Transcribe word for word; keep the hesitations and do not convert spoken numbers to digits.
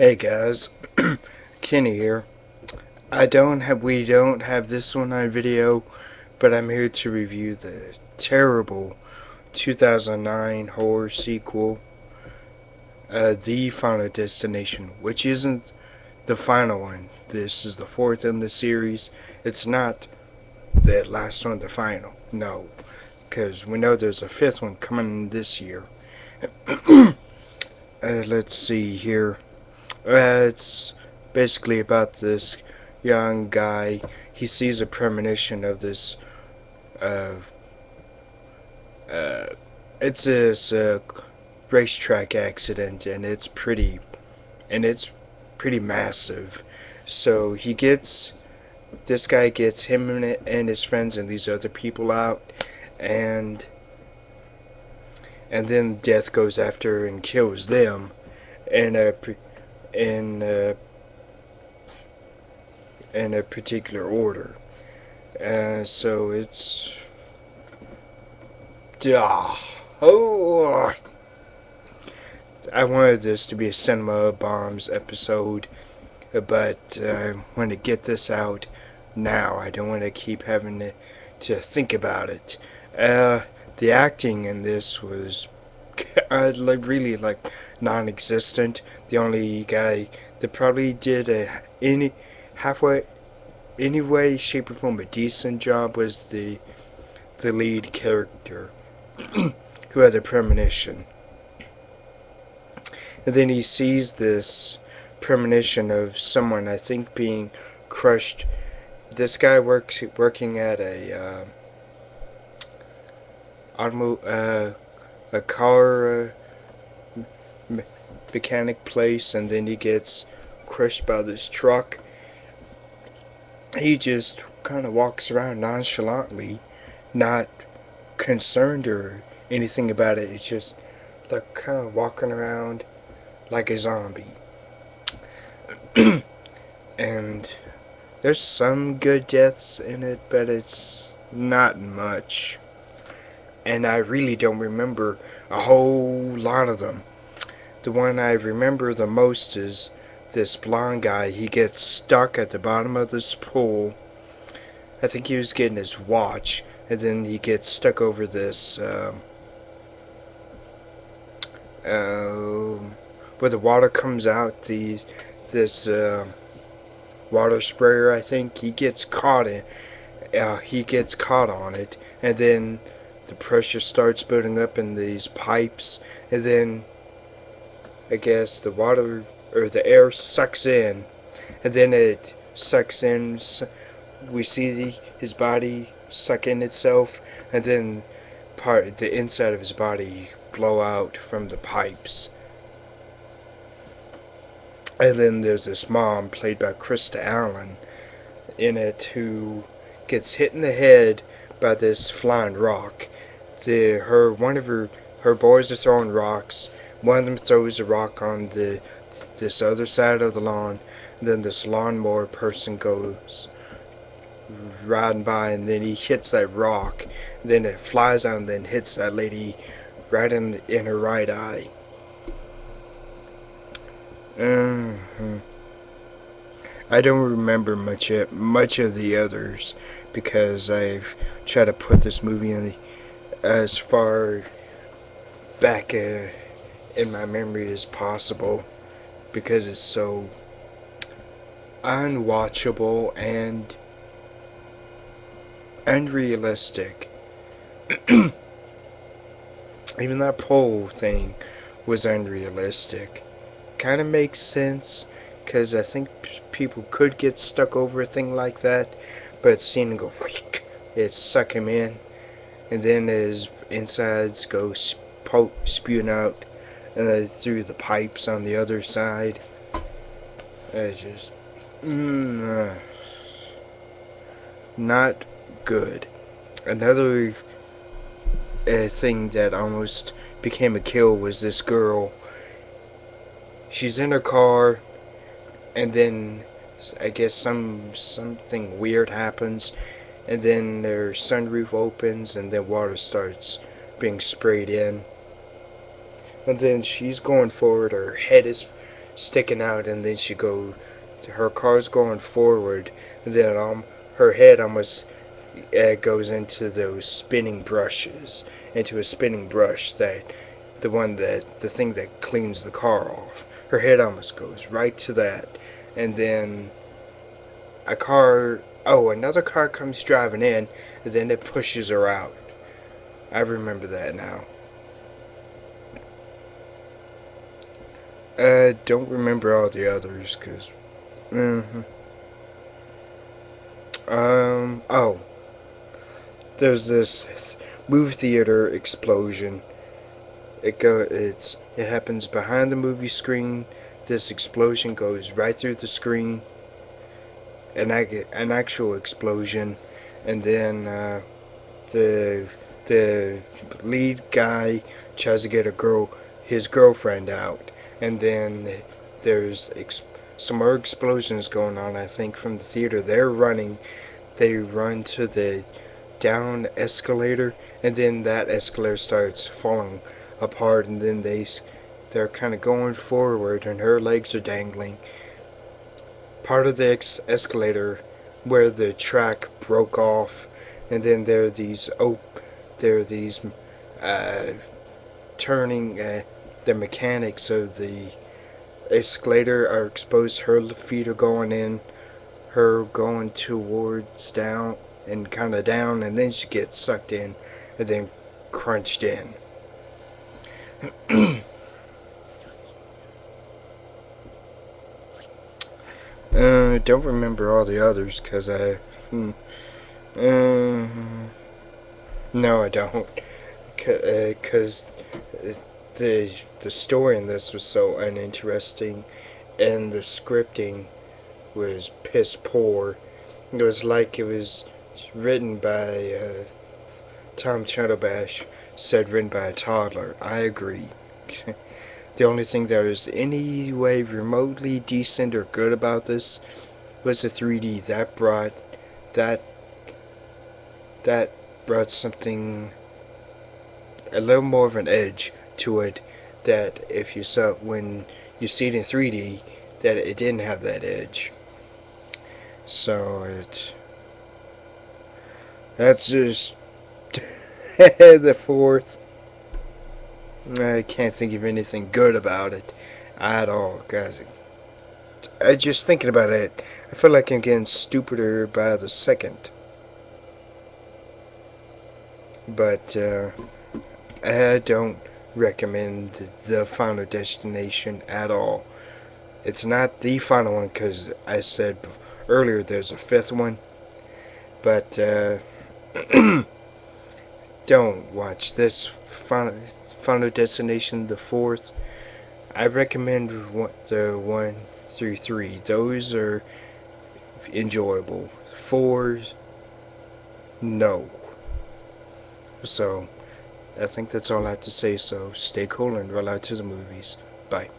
Hey guys, Kenny here. I don't have, we don't have this one on video, but I'm here to review the terrible two thousand nine horror sequel, uh, The Final Destination, which isn't the final one. This is the fourth in the series. It's not the last one, the final, no, because we know there's a fifth one coming this year. uh, let's see here. Uh, it's basically about this young guy. He sees a premonition of this. Uh, uh, it's this uh, racetrack accident, and it's pretty, and it's pretty massive. So he gets, this guy gets him and, and his friends and these other people out, and and then death goes after and kills them, and uh. Pre in uh, in a particular order. Uh, so it's ah, oh I wanted this to be a Cinema Bombs episode, but uh, I want to get this out now. I don't want to keep having to, to think about it. Uh, the acting in this was I like really like non-existent. The only guy that probably did a any halfway, any way, shape, or form a decent job was the the lead character who had a premonition. And then he sees this premonition of someone, I think, being crushed. This guy works working at a uh, automo uh a car. Uh, mechanic place, and then he gets crushed by this truck. He just kind of walks around nonchalantly, not concerned or anything about it. It's just like kind of walking around like a zombie. And there's some good deaths in it, but it's not much. And I really don't remember a whole lot of them. The one I remember the most is this blonde guy. He gets stuck at the bottom of this pool. I think he was getting his watch, and then he gets stuck over this um, uh, where the water comes out, the this uh, water sprayer, I think. He gets caught in uh, he gets caught on it, and then the pressure starts building up in these pipes, and then I guess the water or the air sucks in, and then it sucks in. We see his body suck in itself, and then part the inside of his body blow out from the pipes. And then there's this mom played by Krista Allen in it who gets hit in the head by this flying rock. The her one of her her boys are throwing rocks. One of them throws a rock on the this other side of the lawn, and then this lawnmower person goes riding by, and then he hits that rock, and then it flies out and then hits that lady right in the, in her right eye. Mm-hmm. I don't remember much of, much of the others because I've tried to put this movie in the, as far back as uh, in my memory as possible, because it's so unwatchable and unrealistic. Even that pole thing was unrealistic. Kind of makes sense, because I think people could get stuck over a thing like that, but seeing it go, it suck him in, and then his insides go sp spewing out Uh, through the pipes on the other side. It's just mm, uh, not good. Another uh, thing that almost became a kill was this girl. She's in her car, and then I guess some something weird happens, and then her sunroof opens, and then water starts being sprayed in. And then she's going forward, her head is sticking out, and then she go, her car's going forward, and then um, her head almost uh, goes into those spinning brushes, into a spinning brush, that the one that the thing that cleans the car off. Her head almost goes right to that, and then a car, oh, another car comes driving in, and then it pushes her out. I remember that now. I don't remember all the others, because... Mm-hmm. Um, oh. There's this movie theater explosion. It go, it's, it happens behind the movie screen. This explosion goes right through the screen. An, an actual explosion. And then, uh, the... the lead guy tries to get a girl, his girlfriend out, and then there's ex some more explosions going on, I think, from the theater. They're running, they run to the down escalator, and then that escalator starts falling apart, and then they, they're kind of going forward, and her legs are dangling. Part of the ex escalator where the track broke off, and then there are these open... There are these uh, turning, uh, the mechanics of the escalator are exposed. Her feet are going in, her going towards down and kind of down, and then she gets sucked in and then crunched in. uh, don't remember all the others because I. Hmm, uh, No, I don't, because uh, the the story in this was so uninteresting, and the scripting was piss poor. It was like it was written by uh, Tom Chatterbash said written by a toddler. I agree. The only thing that was any way remotely decent or good about this was the three D. That brought that that. brought something a little more of an edge to it, that if you saw it when you see it in three D, that it didn't have that edge. So it that's just the fourth. I can't think of anything good about it at all, guys. I just thinking about it, I feel like I'm getting stupider by the second. But uh, I don't recommend The Final Destination at all. It's not the final one, because I said earlier there's a fifth one. But uh, don't watch this Final, Final Destination, the fourth. I recommend one, the one through three. Those are enjoyable. Four, no. So, I think that's all I have to say, so stay cool and roll out to the movies. Bye.